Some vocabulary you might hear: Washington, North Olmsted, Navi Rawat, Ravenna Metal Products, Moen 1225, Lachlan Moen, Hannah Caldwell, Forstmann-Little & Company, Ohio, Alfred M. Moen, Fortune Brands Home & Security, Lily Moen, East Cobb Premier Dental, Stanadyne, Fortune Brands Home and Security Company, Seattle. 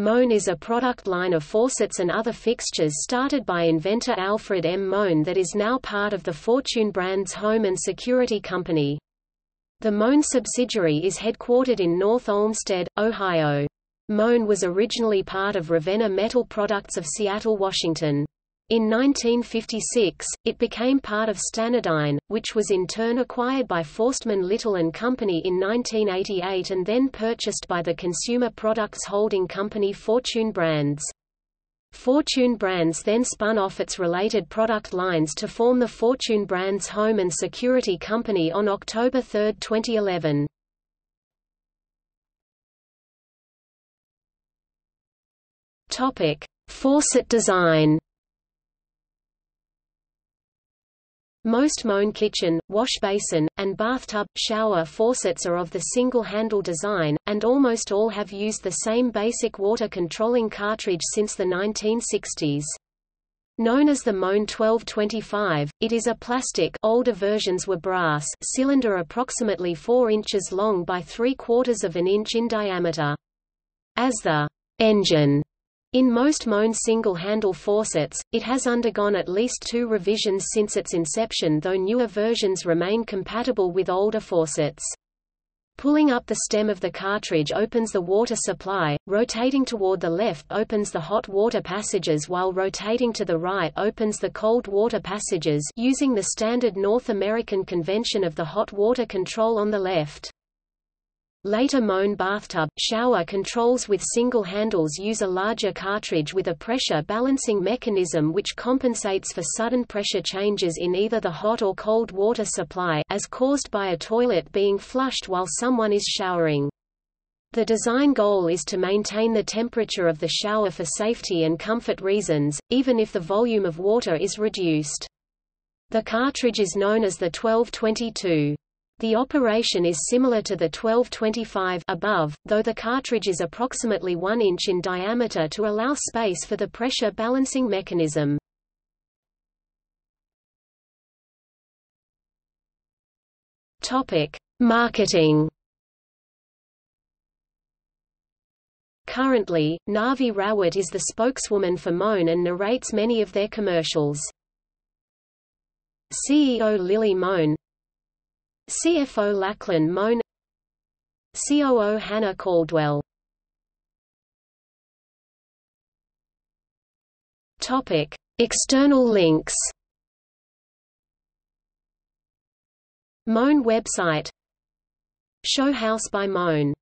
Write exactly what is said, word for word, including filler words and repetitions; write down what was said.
Moen is a product line of faucets and other fixtures started by inventor Alfred M. Moen that is now part of the Fortune Brands Home and Security Company. The Moen subsidiary is headquartered in North Olmsted, Ohio. Moen was originally part of Ravenna Metal Products of Seattle, Washington. In nineteen fifty-six, it became part of Stanadyne, which was in turn acquired by Forstmann Little and Company in nineteen eighty-eight and then purchased by the consumer products holding company Fortune Brands. Fortune Brands then spun off its related product lines to form the Fortune Brands Home and Security Company on October third, twenty eleven. Topic: Faucet design. Most Moen kitchen, wash basin, and bathtub, shower faucets are of the single-handle design, and almost all have used the same basic water-controlling cartridge since the nineteen sixties. Known as the Moen twelve twenty-five, it is a plastic older versions were brass cylinder approximately four inches long by three quarters of an inch in diameter. As the engine in most Moen single-handle faucets, it has undergone at least two revisions since its inception, though newer versions remain compatible with older faucets. Pulling up the stem of the cartridge opens the water supply, rotating toward the left opens the hot water passages while rotating to the right opens the cold water passages using the standard North American convention of the hot water control on the left. Later Moen bathtub, shower controls with single handles use a larger cartridge with a pressure balancing mechanism which compensates for sudden pressure changes in either the hot or cold water supply as caused by a toilet being flushed while someone is showering. The design goal is to maintain the temperature of the shower for safety and comfort reasons, even if the volume of water is reduced. The cartridge is known as the twelve twenty-two. The operation is similar to the twelve twenty-five above, though the cartridge is approximately one inch in diameter to allow space for the pressure balancing mechanism. Topic: Marketing. Currently, Navi Rawat is the spokeswoman for Moen and narrates many of their commercials. C E O Lily Moen, C F O Lachlan Moen, C O O Hannah Caldwell. Topic: External links. Moen website. Show house by Moen.